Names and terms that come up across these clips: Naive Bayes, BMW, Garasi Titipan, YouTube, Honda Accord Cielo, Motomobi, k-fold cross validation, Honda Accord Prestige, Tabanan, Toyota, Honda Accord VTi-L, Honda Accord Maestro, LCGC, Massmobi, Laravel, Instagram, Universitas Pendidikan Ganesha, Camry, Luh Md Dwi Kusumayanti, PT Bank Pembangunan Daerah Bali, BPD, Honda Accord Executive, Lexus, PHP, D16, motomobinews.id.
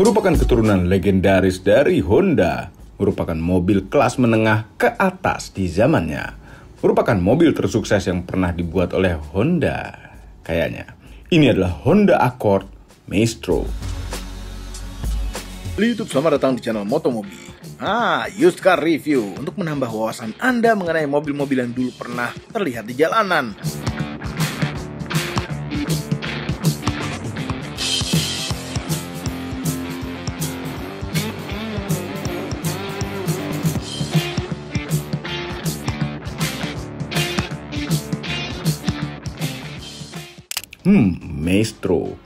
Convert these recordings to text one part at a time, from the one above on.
merupakan keturunan legendaris dari Honda, merupakan mobil kelas menengah ke atas di zamannya. Merupakan mobil tersukses yang pernah dibuat oleh Honda, kayaknya. Ini adalah Honda Accord Maestro. YouTube, selamat datang di channel Motomobi. Used Car Review, untuk menambah wawasan Anda mengenai mobil-mobil yang dulu pernah terlihat di jalanan. Maestro.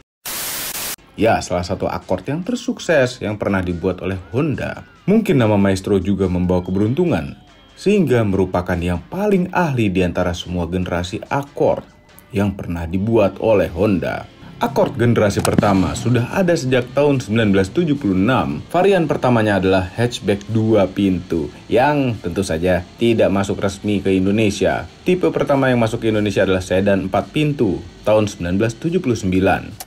Ya, salah satu Accord yang tersukses yang pernah dibuat oleh Honda. Mungkin nama Maestro juga membawa keberuntungan, sehingga merupakan yang paling ahli di antara semua generasi Accord yang pernah dibuat oleh Honda. Accord generasi pertama sudah ada sejak tahun 1976. Varian pertamanya adalah hatchback 2 pintu yang tentu saja tidak masuk resmi ke Indonesia. Tipe pertama yang masuk ke Indonesia adalah sedan 4 pintu tahun 1979.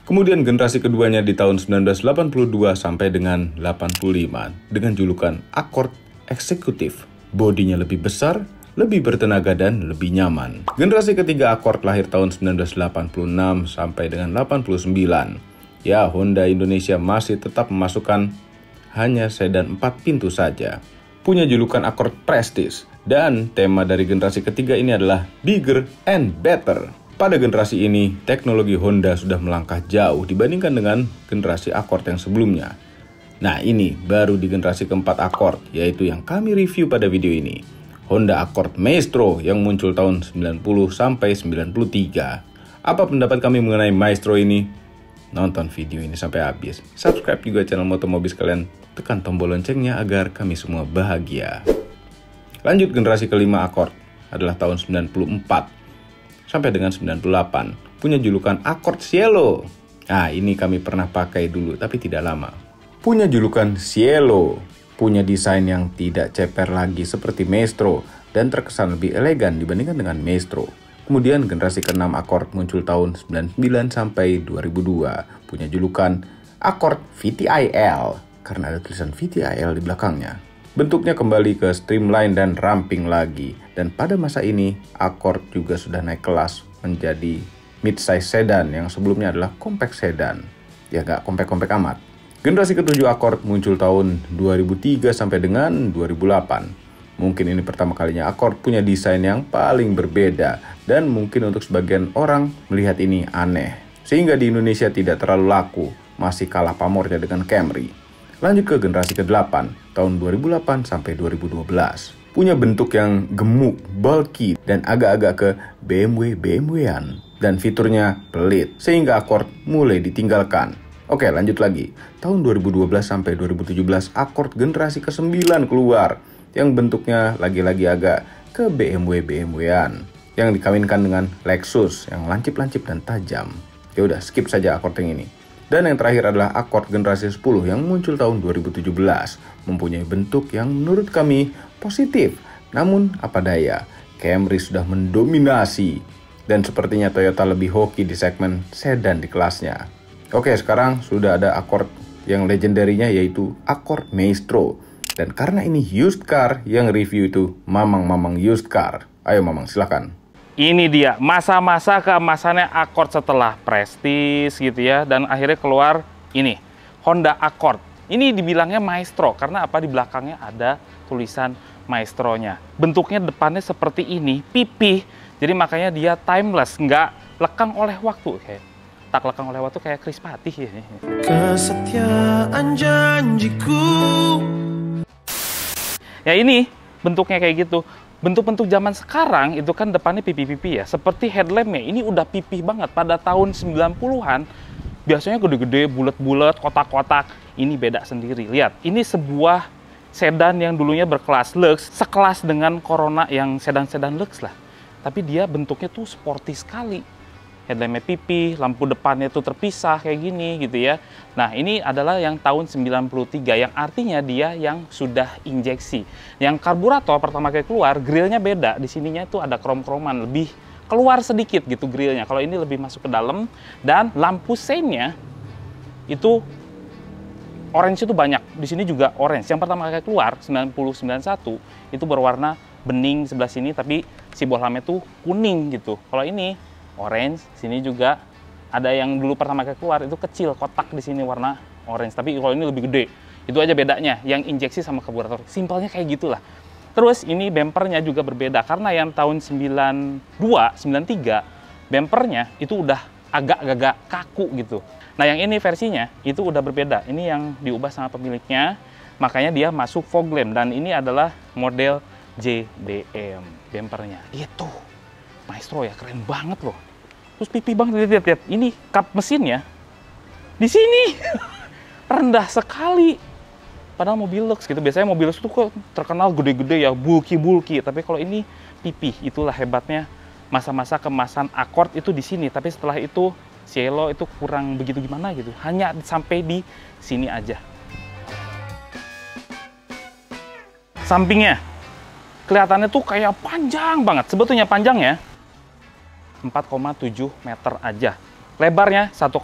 Kemudian generasi keduanya di tahun 1982 sampai dengan 85 dengan julukan Accord Executive. Bodinya lebih besar, lebih bertenaga dan lebih nyaman. Generasi ketiga Accord lahir tahun 1986 sampai dengan 89. Ya, Honda Indonesia masih tetap memasukkan hanya sedan 4 pintu saja. Punya julukan Accord Prestige dan tema dari generasi ketiga ini adalah Bigger and Better. Pada generasi ini, teknologi Honda sudah melangkah jauh dibandingkan dengan generasi Accord yang sebelumnya. Nah, ini baru di generasi keempat Accord, yaitu yang kami review pada video ini. Honda Accord Maestro yang muncul tahun 90 sampai 93. Apa pendapat kami mengenai Maestro ini? Nonton video ini sampai habis. Subscribe juga channel Motomobi sekalian. Tekan tombol loncengnya agar kami semua bahagia. Lanjut, generasi kelima Accord adalah tahun 94 sampai dengan 98. Punya julukan Accord Cielo. Nah, ini kami pernah pakai dulu tapi tidak lama. Punya julukan Cielo. Punya desain yang tidak ceper lagi seperti Maestro dan terkesan lebih elegan dibandingkan dengan Maestro. Kemudian generasi ke-6 Accord muncul tahun 99 sampai 2002. Punya julukan Accord VTi-L karena ada tulisan VTi-L di belakangnya. Bentuknya kembali ke streamline dan ramping lagi. Dan pada masa ini Accord juga sudah naik kelas menjadi mid-size sedan yang sebelumnya adalah compact sedan. Ya, nggak compact-compact amat. Generasi ke-7 Accord muncul tahun 2003 sampai dengan 2008. Mungkin ini pertama kalinya Accord punya desain yang paling berbeda dan mungkin untuk sebagian orang melihat ini aneh. Sehingga di Indonesia tidak terlalu laku, masih kalah pamornya dengan Camry. Lanjut ke generasi ke-8 tahun 2008 sampai 2012. Punya bentuk yang gemuk, bulky dan agak-agak ke BMW-an dan fiturnya pelit sehingga Accord mulai ditinggalkan. Oke, lanjut lagi. Tahun 2012 sampai 2017 Accord generasi ke-9 keluar yang bentuknya lagi-lagi agak ke BMW-an yang dikawinkan dengan Lexus yang lancip-lancip dan tajam. Ya udah, skip saja Accord yang ini. Dan yang terakhir adalah Accord generasi 10 yang muncul tahun 2017, mempunyai bentuk yang menurut kami positif. Namun apa daya, Camry sudah mendominasi dan sepertinya Toyota lebih hoki di segmen sedan di kelasnya. Oke, sekarang sudah ada Accord yang legendarinya yaitu Accord Maestro. Dan karena ini used car, yang review itu mamang-mamang used car. Ayo mamang, silakan. Ini dia masa-masa keemasannya Accord setelah Prestige gitu ya. Dan akhirnya keluar ini Honda Accord. Ini dibilangnya Maestro karena apa, di belakangnya ada tulisan Maestronya. Bentuknya depannya seperti ini, pipih. Jadi makanya dia timeless, nggak lekang oleh waktu. Oke. Tak lekang lewat tuh kayak Kris Patih ya. Kesetiaan janjiku. Ya ini bentuknya kayak gitu. Bentuk-bentuk zaman sekarang itu kan depannya pipi-pipi ya. Seperti headlampnya ini udah pipih banget. Pada tahun 90-an biasanya gede-gede, bulat-bulat, kotak-kotak. Ini beda sendiri. Lihat, ini sebuah sedan yang dulunya berkelas Lux, sekelas dengan Corona yang sedan-sedan Lux lah. Tapi dia bentuknya tuh sporty sekali. Headlampnya pipih, lampu depannya tuh terpisah kayak gini gitu ya. Nah, ini adalah yang tahun 93 yang artinya dia yang sudah injeksi. Yang karburator pertama kali keluar, grillnya beda. Di sininya tuh ada krom-kroman, lebih keluar sedikit gitu grillnya. Kalau ini lebih masuk ke dalam dan lampu seinnya itu orange itu banyak. Di sini juga orange. Yang pertama kali keluar 9091 itu berwarna bening sebelah sini, tapi si bohlamnya tuh kuning gitu. Kalau ini orange, sini juga ada yang dulu pertama kali keluar itu kecil kotak di sini warna orange, tapi kalau ini lebih gede. Itu aja bedanya, yang injeksi sama karburator. Simpelnya kayak gitulah. Terus ini bempernya juga berbeda karena yang tahun 92, 93 bempernya itu udah agak-agak kaku gitu. Nah, yang ini versinya itu udah berbeda. Ini yang diubah sama pemiliknya, makanya dia masuk fog lamp dan ini adalah model JDM bempernya. Itu Maestro ya, keren banget loh. Terus pipi banget, lihat-lihat ini kap mesinnya di sini rendah sekali. Padahal mobil lux gitu, biasanya mobil lux itu kok terkenal gede-gede ya, bulky-bulky. Tapi kalau ini pipi, itulah hebatnya masa-masa kemasan Accord itu di sini. Tapi setelah itu Cielo itu kurang begitu gimana gitu, hanya sampai di sini aja. Sampingnya kelihatannya tuh kayak panjang banget, sebetulnya panjangnya 4,7 meter aja. Lebarnya 1,7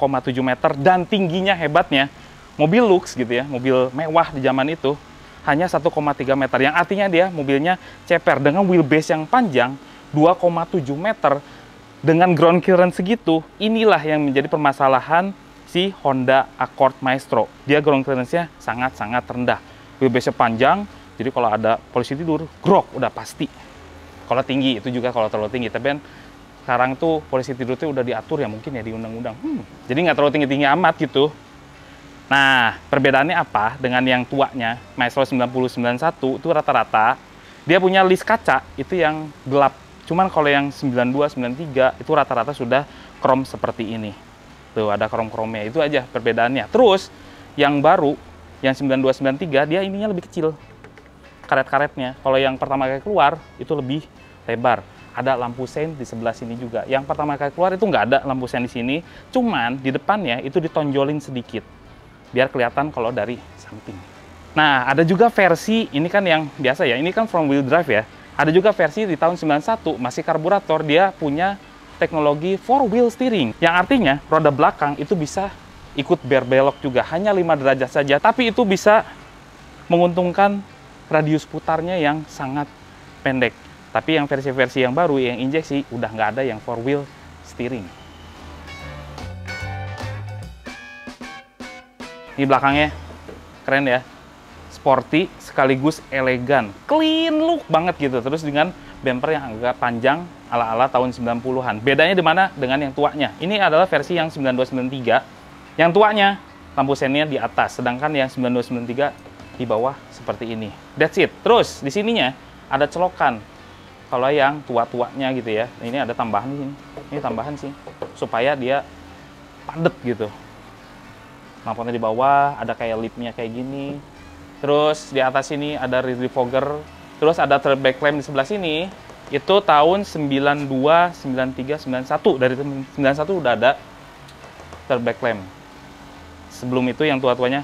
meter dan tingginya hebatnya. Mobil lux gitu ya, mobil mewah di zaman itu hanya 1,3 meter. Yang artinya dia mobilnya ceper dengan wheelbase yang panjang 2,7 meter dengan ground clearance segitu. Inilah yang menjadi permasalahan si Honda Accord Maestro. Dia ground clearance-nya sangat-sangat rendah. Wheelbase-nya panjang, jadi kalau ada polisi tidur, grok udah pasti. Kalau tinggi itu juga kalau terlalu tinggi, tapi sekarang tuh polisi tidur tuh udah diatur ya mungkin ya di undang-undang. Jadi nggak terlalu tinggi-tinggi amat gitu. Nah, perbedaannya apa dengan yang tuanya, Maestro 9091 itu rata-rata dia punya list kaca itu yang gelap. Cuman kalau yang 92, 93 itu rata-rata sudah krom seperti ini. Tuh, ada krom-kromnya, itu aja perbedaannya. Terus, yang baru, yang 92, 93 dia ininya lebih kecil, karet-karetnya. Kalau yang pertama kali keluar, itu lebih lebar. Ada lampu sein di sebelah sini juga. Yang pertama kali keluar itu nggak ada lampu sein di sini, cuman di depannya itu ditonjolin sedikit, biar kelihatan kalau dari samping. Nah, ada juga versi, ini kan yang biasa ya, ini kan front wheel drive ya. Ada juga versi di tahun 91, masih karburator, dia punya teknologi four wheel steering. Yang artinya, roda belakang itu bisa ikut berbelok juga, hanya 5 derajat saja. Tapi itu bisa menguntungkan radius putarnya yang sangat pendek. Tapi yang versi-versi yang baru, yang injeksi, udah nggak ada yang four wheel steering. Ini belakangnya keren ya, sporty sekaligus elegan, clean look banget gitu. Terus dengan bumper yang agak panjang ala-ala tahun 90-an. Bedanya di mana dengan yang tuanya? Ini adalah versi yang 9293. Yang tuanya lampu seinnya di atas, sedangkan yang 9293 di bawah seperti ini. That's it. Terus di sininya ada celokan. Kalau yang tua-tuanya gitu ya. Ini ada tambahan di sini. Ini tambahan sih supaya dia padat gitu. Lampunya di bawah, ada kayak lipnya kayak gini. Terus di atas sini ada rear defogger. Terus ada tail backlamp di sebelah sini. Itu tahun 92, 93, 91. Dari 91 udah ada tail backlamp. Sebelum itu yang tua-tuanya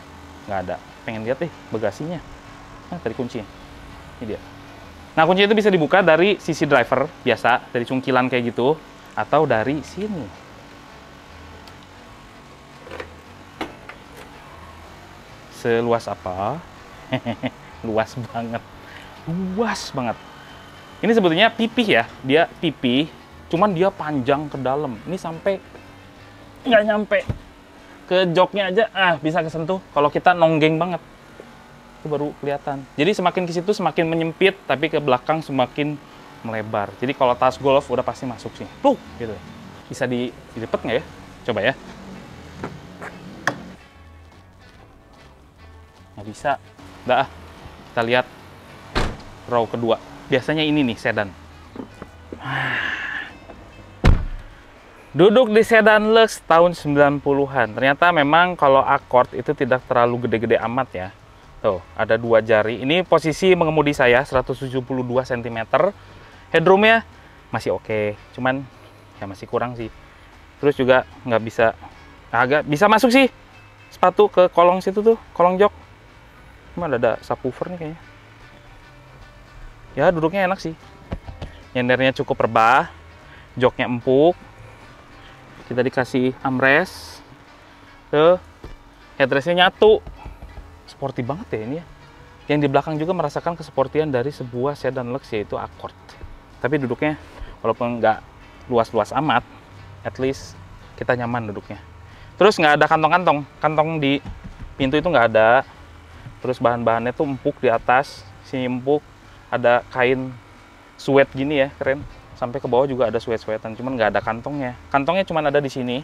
nggak ada. Pengen lihat deh bagasinya. Nah, tadi kuncinya. Ini dia. Nah, kunci itu bisa dibuka dari sisi driver biasa. Dari cungkilan kayak gitu. Atau dari sini. Seluas apa? Luas banget. Luas banget. Ini sebetulnya pipih ya. Dia pipih, cuman dia panjang ke dalam. Ini sampai nggak nyampe ke joknya aja. Ah, bisa kesentuh. Kalau kita nonggeng banget, itu baru kelihatan. Jadi semakin ke situ semakin menyempit, tapi ke belakang semakin melebar. Jadi kalau tas golf udah pasti masuk sih. Tuh, gitu. Bisa dilipet nggak ya? Coba ya. Bisa, udah, kita lihat row kedua. Biasanya ini nih sedan. Duduk di sedan lux tahun 90-an. Ternyata memang kalau Accord itu tidak terlalu gede-gede amat ya. Tuh, ada 2 jari. Ini posisi mengemudi saya 172 cm. Headroomnya masih oke, cuman ya masih kurang sih. Terus juga nggak bisa, agak bisa masuk sih sepatu ke kolong situ tuh, kolong jok. Cuma ada subwoofer nih kayaknya. Ya, duduknya enak sih. Nyendernya cukup rebah. Joknya empuk. Kita dikasih armrest. Tuh. Headrestnya nyatu. sporty banget ya ini ya. Yang di belakang juga merasakan kesportian dari sebuah sedan lux yaitu Accord. Tapi duduknya walaupun nggak luas-luas amat, at least kita nyaman duduknya. Terus nggak ada kantong-kantong, kantong di pintu itu nggak ada. Terus bahan-bahannya tuh empuk di atas, sini empuk, ada kain suede gini ya, keren. Sampai ke bawah juga ada suede-suedan, cuman nggak ada kantongnya. Kantongnya cuman ada di sini,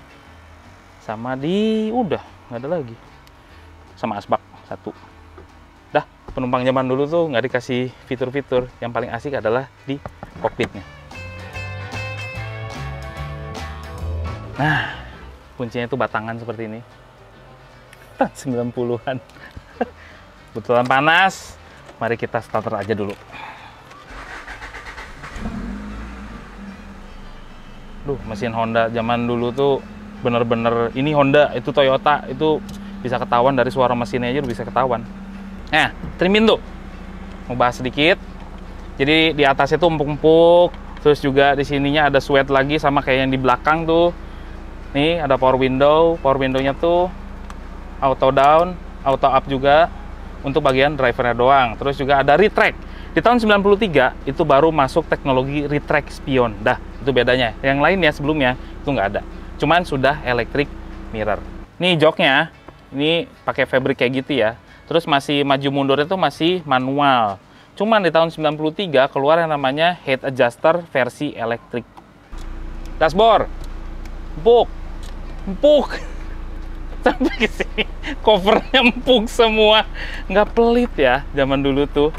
sama di udah nggak ada lagi, sama asbak satu. Dah, penumpang zaman dulu tuh nggak dikasih fitur-fitur, yang paling asik adalah di kokpitnya. Nah, kuncinya tuh batangan seperti ini, tahun 90-an. Kebetulan panas, mari kita starter aja dulu. Duh, mesin Honda zaman dulu tuh bener-bener, ini Honda, itu Toyota, itu bisa ketahuan dari suara mesinnya aja bisa ketahuan. Nah, trim pintu mau bahas sedikit. Jadi di atasnya tuh empuk-empuk, terus juga di sininya ada suede lagi sama kayak yang di belakang tuh. Nih ada power window-nya tuh auto down, auto up juga untuk bagian drivernya doang. Terus juga ada retract. Di tahun 93 itu baru masuk teknologi retract spion. Dah, itu bedanya. Yang lainnya sebelumnya itu nggak ada. Cuman sudah electric mirror. Nih joknya, ini pakai fabric kayak gitu ya. Terus masih maju mundurnya tuh masih manual. Cuman di tahun 93 keluar yang namanya head adjuster versi elektrik. Dashboard empuk, empuk. Sampai ke sini covernya empuk semua, nggak pelit ya zaman dulu tuh.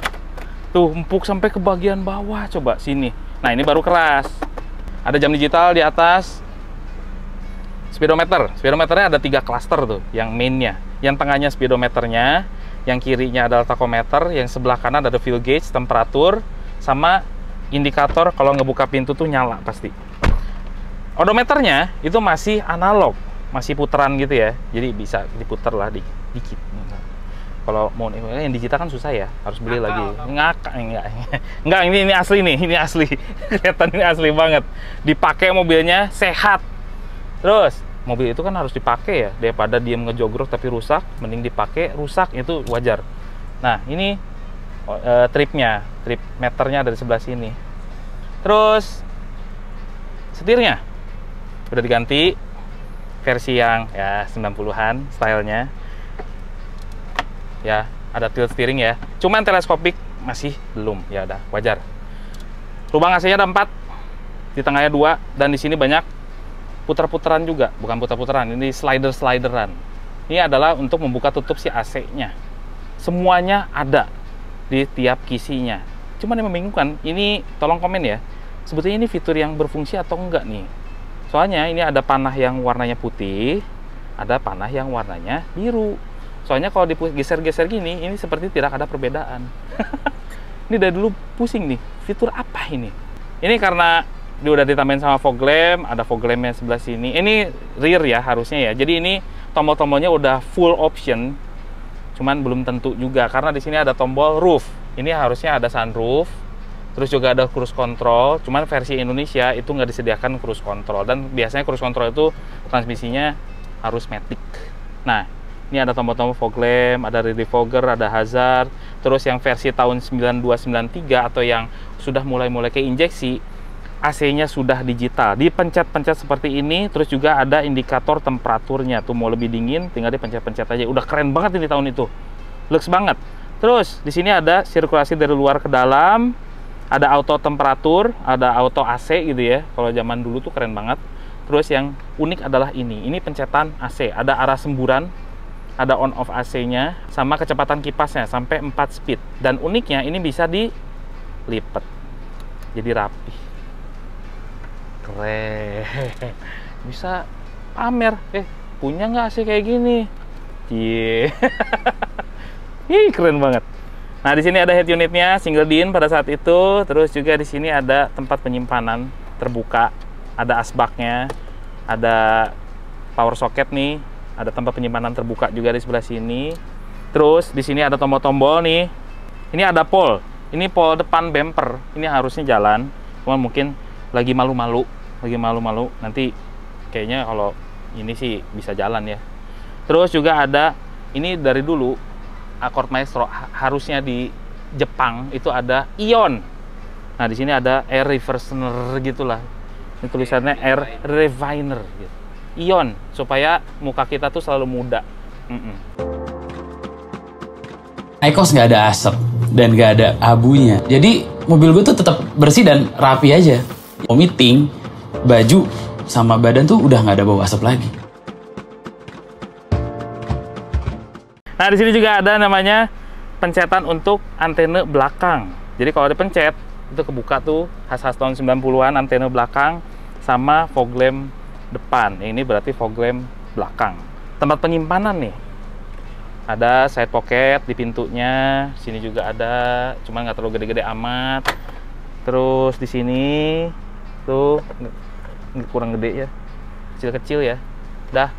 Tuh empuk sampai ke bagian bawah, coba sini. Nah ini baru keras. Ada jam digital di atas. Speedometer, speedometernya ada 3 klaster tuh, yang mainnya. Yang tengahnya speedometernya, yang kirinya adalah tachometer, yang sebelah kanan ada fuel gauge, temperatur, sama indikator kalau ngebuka pintu tuh nyala pasti. Odometernya itu masih analog, masih putaran gitu ya, jadi bisa diputar lah dikit. Kalau mau yang digital kan susah ya, harus beli lagi. Enggak, ini asli nih, ini asli. Kelihatan ini asli banget. Dipakai mobilnya sehat. Terus mobil itu kan harus dipakai ya, daripada diem ngejogrok tapi rusak, mending dipakai, rusak itu wajar. Nah ini tripnya, trip meternya dari sebelah sini. Terus setirnya udah diganti versi yang ya 90-an stylenya ya, ada tilt steering ya, cuman teleskopik masih belum ya, ada wajar. Lubang AC-nya ada 4, di tengahnya 2, dan di sini banyak putar-putaran juga, bukan putar-putaran, ini slider-slideran. Ini adalah untuk membuka tutup si AC-nya. Semuanya ada di tiap kisinya. Cuman yang membingungkan, ini tolong komen ya, sebetulnya ini fitur yang berfungsi atau enggak nih? Soalnya ini ada panah yang warnanya putih, ada panah yang warnanya biru. Soalnya kalau digeser-geser gini, ini seperti tidak ada perbedaan. Ini dari dulu pusing nih, fitur apa ini? Ini karena ini udah ditambahin sama fog lamp, ada fog lampnya sebelah sini. Ini rear ya harusnya ya. Jadi ini tombol-tombolnya udah full option, cuman belum tentu juga karena di sini ada tombol roof. Ini harusnya ada sunroof, terus juga ada cruise control. Cuman versi Indonesia itu nggak disediakan cruise control dan biasanya cruise control itu transmisinya harus matic. Nah, ini ada tombol-tombol fog lamp, ada redifoger, ada hazard. Terus yang versi tahun 92-93 atau yang sudah mulai-mulai ke injeksi, AC-nya sudah digital, dipencet-pencet seperti ini, terus juga ada indikator temperaturnya. Tuh mau lebih dingin, tinggal dipencet-pencet aja. Udah keren banget ini tahun itu, lux banget. Terus di sini ada sirkulasi dari luar ke dalam, ada auto temperatur, ada auto AC gitu ya. Kalau zaman dulu tuh keren banget. Terus yang unik adalah ini pencetan AC, ada arah semburan, ada on off AC-nya, sama kecepatan kipasnya sampai 4 speed. Dan uniknya ini bisa dilipat, jadi rapi. Keren, bisa pamer. Punya nggak sih kayak gini? Cie, ih keren banget. Nah di sini ada head unitnya single din pada saat itu. Terus juga di sini ada tempat penyimpanan terbuka, ada asbaknya, ada power socket nih, ada tempat penyimpanan terbuka juga di sebelah sini. Terus di sini ada tombol-tombol nih. Ini ada pole, ini pole depan bumper. Ini harusnya jalan, cuman mungkin lagi malu-malu nanti kayaknya kalau ini sih bisa jalan ya. Terus juga ada ini dari dulu Accord Maestro, harusnya di Jepang itu ada Ion. Nah, di sini ada air reversener gitulah. Ini tulisannya air refiner gitu. Ion, supaya muka kita tuh selalu muda. Aikos nggak ada asap dan nggak ada abunya. Jadi mobil gue tuh tetap bersih dan rapi aja. Mau meeting, baju sama badan tuh udah nggak ada bau asap lagi. Nah, di sini juga ada namanya pencetan untuk antena belakang. Jadi kalau dipencet itu kebuka tuh, khas tahun 90-an, antena belakang sama fog lamp depan. Ini berarti fog lamp belakang. Tempat penyimpanan nih. Ada side pocket di pintunya. Sini juga ada, cuman nggak terlalu gede-gede amat. Terus di sini tuh kurang gede ya. Kecil-kecil ya. Dah.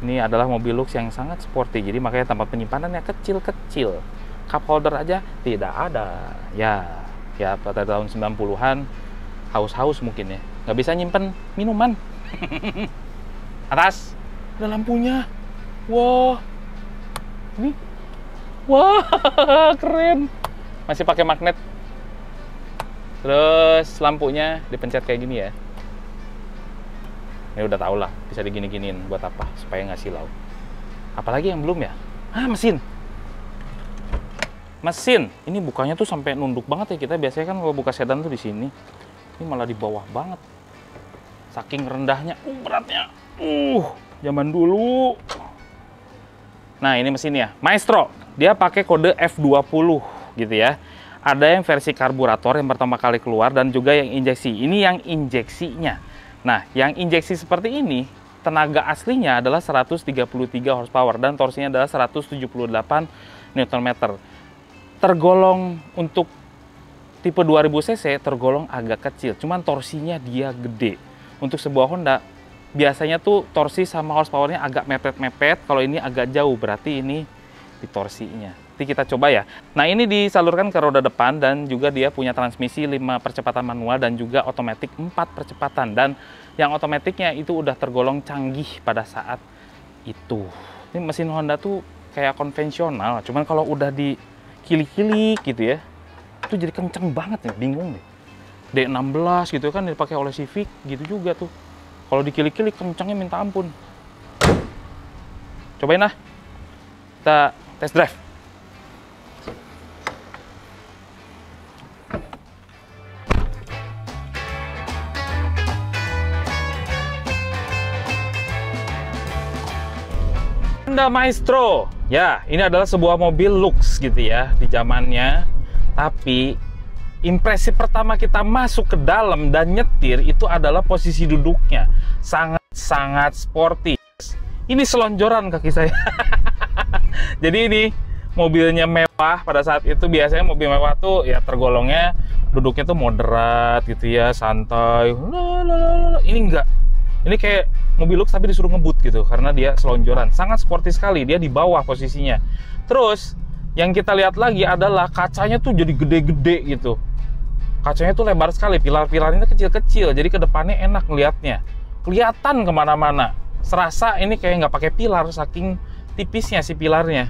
Ini adalah mobil lux yang sangat sporty, jadi makanya tempat penyimpanannya kecil-kecil. Cup holder aja tidak ada. Ya pada tahun 90-an haus-haus mungkin ya. Nggak bisa nyimpen minuman. Atas ada lampunya. Wah. Wow. Ini. Wah, wow, keren. Masih pakai magnet. Terus lampunya dipencet kayak gini ya. Ini udah tau lah, bisa digini-giniin buat apa, supaya nggak silau. Apalagi yang belum ya? Ah, mesin! Mesin! Ini bukanya tuh sampai nunduk banget ya, kita biasanya kan kalau buka sedan tuh di sini. Ini malah di bawah banget. Saking rendahnya, beratnya. Zaman dulu. Nah, ini mesinnya, Maestro. Dia pakai kode F20 gitu ya. Ada yang versi karburator yang pertama kali keluar dan juga yang injeksi. Ini yang injeksinya. Nah, yang injeksi seperti ini, tenaga aslinya adalah 133 horsepower dan torsinya adalah 178 Nm. Tergolong untuk tipe 2000 cc, tergolong agak kecil, cuman torsinya dia gede. Untuk sebuah Honda, biasanya tuh torsi sama horsepowernya agak mepet-mepet, kalau ini agak jauh, berarti ini di torsinya. Nanti kita coba ya. Nah, ini disalurkan ke roda depan dan juga dia punya transmisi 5 percepatan manual dan juga otomatis 4 percepatan. Dan yang otomatisnya itu udah tergolong canggih pada saat itu. Ini mesin Honda tuh kayak konvensional, cuman kalau udah dikilik-kilik gitu ya, itu jadi kenceng banget nih, bingung deh. D16 gitu kan dipakai oleh Civic gitu juga tuh. Kalau dikilik-kilik kencengnya minta ampun. Cobain lah. Kita test drive. Honda Maestro, ya ini adalah sebuah mobil lux gitu ya di zamannya. Tapi impresi pertama kita masuk ke dalam dan nyetir itu adalah posisi duduknya sangat-sangat sporty. Ini selonjoran kaki saya. Jadi ini mobilnya mewah pada saat itu. Biasanya mobil mewah tuh ya tergolongnya duduknya tuh moderat gitu ya, santai. Ini enggak. Ini kayak mobil lux tapi disuruh ngebut gitu, karena dia selonjoran. Sangat sporty sekali, dia di bawah posisinya. Terus, yang kita lihat lagi adalah kacanya tuh jadi gede-gede gitu. Kacanya tuh lebar sekali, pilar-pilarnya kecil-kecil. Jadi ke depannya enak ngeliatnya. Kelihatan kemana-mana. Serasa ini kayak nggak pakai pilar, saking tipisnya si pilarnya.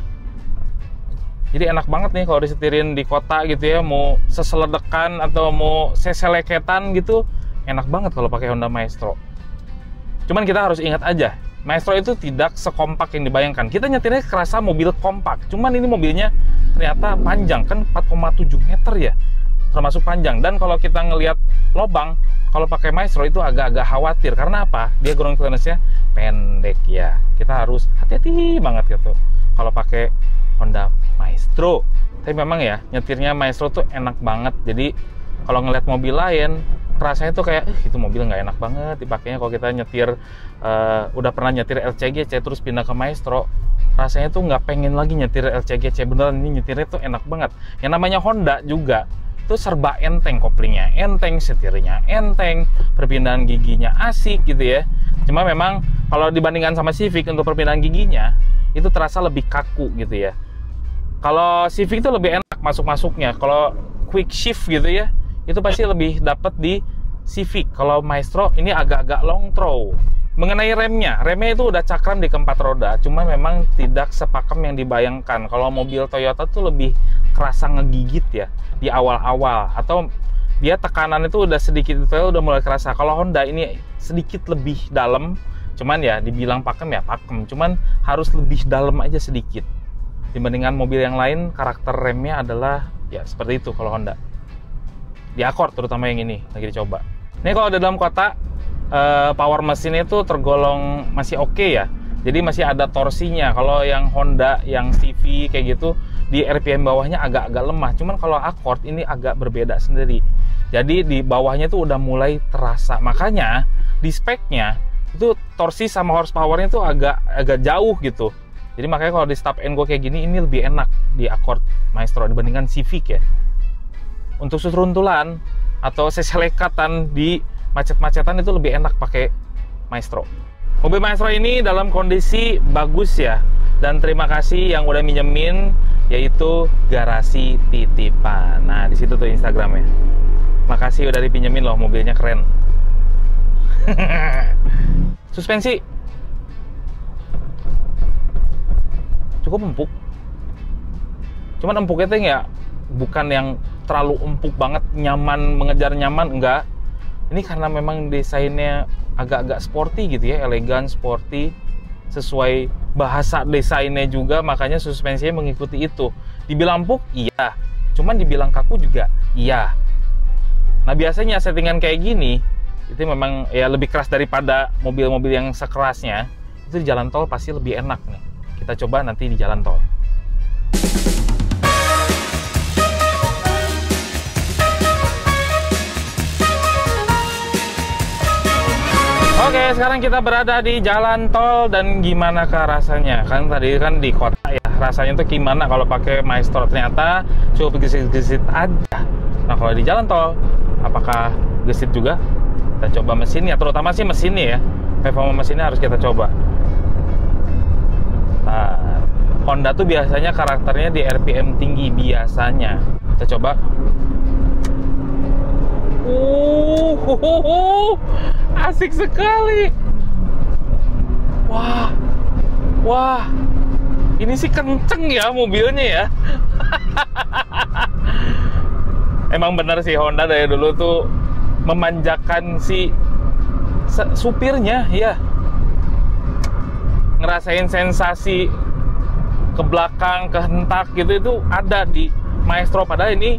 Jadi enak banget nih kalau disetirin di kota gitu ya, mau seseledekan atau mau seseleketan gitu. Enak banget kalau pakai Honda Maestro. Cuman kita harus ingat aja, Maestro itu tidak sekompak yang dibayangkan. Kita nyetirnya kerasa mobil kompak, cuman ini mobilnya ternyata panjang, kan 4,7 meter ya, termasuk panjang. Dan kalau kita ngelihat lobang, kalau pakai Maestro itu agak-agak khawatir. Karena apa? Dia ground clearance-nya pendek ya. Kita harus hati-hati banget gitu kalau pakai Honda Maestro. Tapi memang ya, nyetirnya Maestro tuh enak banget. Jadi kalau ngelihat mobil lain, rasanya tuh kayak, itu mobil nggak enak banget dipakainya. Kalau kita nyetir, udah pernah nyetir LCGC terus pindah ke Maestro, rasanya tuh nggak pengen lagi nyetir LCGC. Beneran ini nyetirnya tuh enak banget. Yang namanya Honda juga tuh serba enteng, koplingnya enteng, setirnya enteng, perpindahan giginya asik gitu ya. Cuma memang kalau dibandingkan sama Civic, untuk perpindahan giginya itu terasa lebih kaku gitu ya. Kalau Civic itu lebih enak masuk-masuknya, kalau quick shift gitu ya, itu pasti lebih dapat di Civic. Kalau Maestro ini agak-agak long throw. Mengenai remnya itu udah cakram di keempat roda, cuma memang tidak sepakem yang dibayangkan. Kalau mobil Toyota tuh lebih kerasa ngegigit ya di awal-awal, atau dia tekanan itu udah sedikit detail udah mulai kerasa. Kalau Honda ini sedikit lebih dalam, cuman ya dibilang pakem ya pakem, cuman harus lebih dalam aja sedikit dibandingkan mobil yang lain. Karakter remnya adalah ya seperti itu kalau Honda di Accord, terutama yang ini lagi dicoba. Ini kalau di dalam kota, power mesinnya itu tergolong masih oke ya, jadi masih ada torsinya. Kalau yang Honda, yang CV kayak gitu, di RPM bawahnya agak-agak lemah. Cuman kalau Accord ini agak berbeda sendiri, jadi di bawahnya tuh udah mulai terasa. Makanya di speknya itu torsi sama horsepowernya tuh agak jauh gitu. Jadi makanya kalau di stop and go kayak gini, ini lebih enak di Accord Maestro dibandingkan Civic ya. Untuk seruntulan atau seselekatan di macet-macetan itu lebih enak pakai Maestro. Mobil Maestro ini dalam kondisi bagus ya, dan terima kasih yang udah minjemin, yaitu Garasi Titipan. Nah di situ tuh Instagramnya, makasih udah dipinjemin loh, mobilnya keren. Suspensi cukup empuk, cuman empuknya tuh ya bukan yang terlalu empuk banget, nyaman, mengejar nyaman, enggak. Ini karena memang desainnya agak-agak sporty gitu ya, elegan, sporty, sesuai bahasa desainnya juga, makanya suspensinya mengikuti itu. Dibilang empuk, iya. Cuman dibilang kaku juga, iya. Nah biasanya settingan kayak gini, itu memang ya lebih keras daripada mobil-mobil yang sekerasnya. Itu di jalan tol pasti lebih enak nih. Kita coba nanti di jalan tol. Oke, sekarang kita berada di jalan tol, dan gimana kah rasanya? Kan tadi kan di kota ya, rasanya tuh gimana kalau pakai Maestro? Ternyata cukup gesit-gesit aja. Nah kalau di jalan tol, apakah gesit juga? Kita coba mesinnya, terutama sih mesinnya ya, performa mesinnya harus kita coba. Nah, Honda tuh biasanya karakternya di RPM tinggi biasanya. Kita coba. Asik sekali. Wah, ini sih kenceng ya mobilnya ya. Emang bener sih Honda dari dulu tuh memanjakan si supirnya ya. Ngerasain sensasi ke belakang, ke hentak gitu, itu ada di Maestro. Padahal ini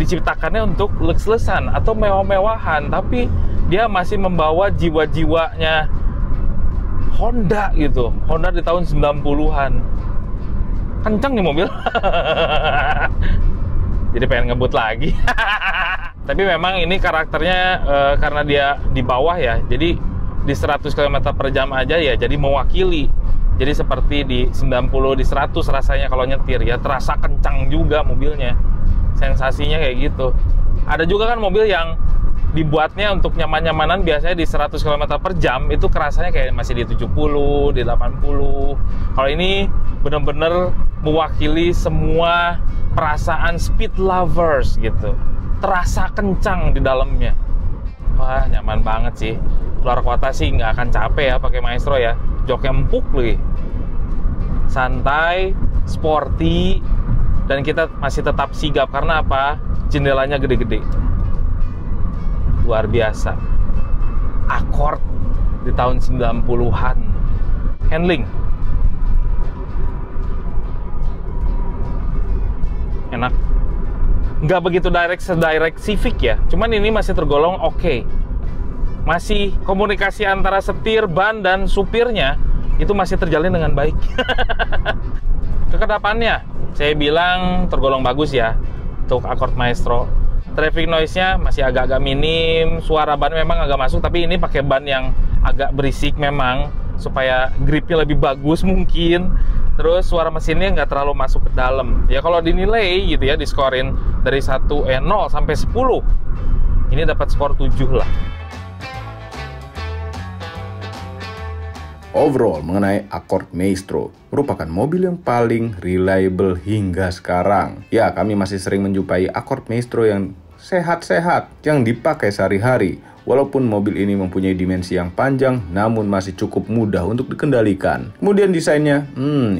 diciptakannya untuk leks-lesan atau mewah-mewahan, tapi dia masih membawa jiwa-jiwanya Honda gitu. Honda di tahun 90-an. Kenceng nih mobil. Jadi pengen ngebut lagi. Tapi memang ini karakternya karena dia di bawah ya, jadi di 100 km per jam aja ya, jadi mewakili. Jadi seperti di 90, di 100 rasanya kalau nyetir ya, terasa kencang juga mobilnya. Sensasinya kayak gitu. Ada juga kan mobil yang dibuatnya untuk nyaman-nyamanan, biasanya di 100 km per jam itu kerasanya kayak masih di 70, di 80. Kalau ini bener-bener mewakili semua perasaan speed lovers gitu. Terasa kencang di dalamnya. Wah, nyaman banget sih. Keluar kota sih nggak akan capek ya pakai Maestro ya. Joknya empuk lagi. Santai, sporty, dan kita masih tetap sigap karena apa? Jendelanya gede-gede. Luar biasa. Accord di tahun 90-an. Handling enak. Nggak begitu direct sedirect Civic ya. Cuman ini masih tergolong oke. Masih komunikasi antara setir, ban, dan supirnya itu masih terjalin dengan baik. Kekedapannya saya bilang tergolong bagus ya untuk Accord Maestro. Traffic noise-nya masih agak-agak minim, suara ban memang agak masuk, tapi ini pakai ban yang agak berisik memang supaya gripnya lebih bagus mungkin. Terus suara mesinnya nggak terlalu masuk ke dalam. Ya kalau dinilai gitu ya, diskorin dari 0 sampai 10. Ini dapat skor 7 lah. Overall mengenai Accord Maestro, merupakan mobil yang paling reliable hingga sekarang. Ya, kami masih sering menjumpai Accord Maestro yang sehat-sehat, yang dipakai sehari-hari. Walaupun mobil ini mempunyai dimensi yang panjang, namun masih cukup mudah untuk dikendalikan. Kemudian desainnya,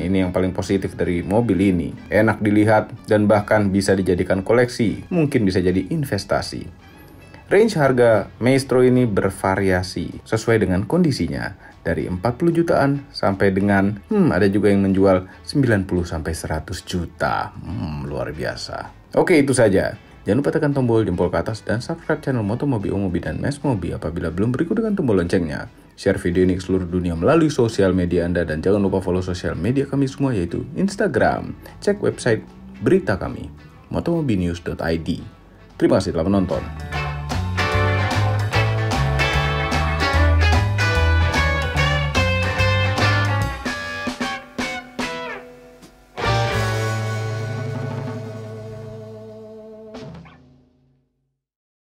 ini yang paling positif dari mobil ini. Enak dilihat dan bahkan bisa dijadikan koleksi, mungkin bisa jadi investasi. Range harga Maestro ini bervariasi sesuai dengan kondisinya, dari 40 jutaan sampai dengan, ada juga yang menjual 90 sampai 100 juta. Luar biasa. Oke, itu saja. Jangan lupa tekan tombol jempol ke atas dan subscribe channel Motomobi, Omobi, dan Massmobi apabila belum, berikut dengan tombol loncengnya. Share video ini ke seluruh dunia melalui sosial media Anda dan jangan lupa follow sosial media kami semua, yaitu Instagram. Cek website berita kami, motomobinews.id. Terima kasih telah menonton.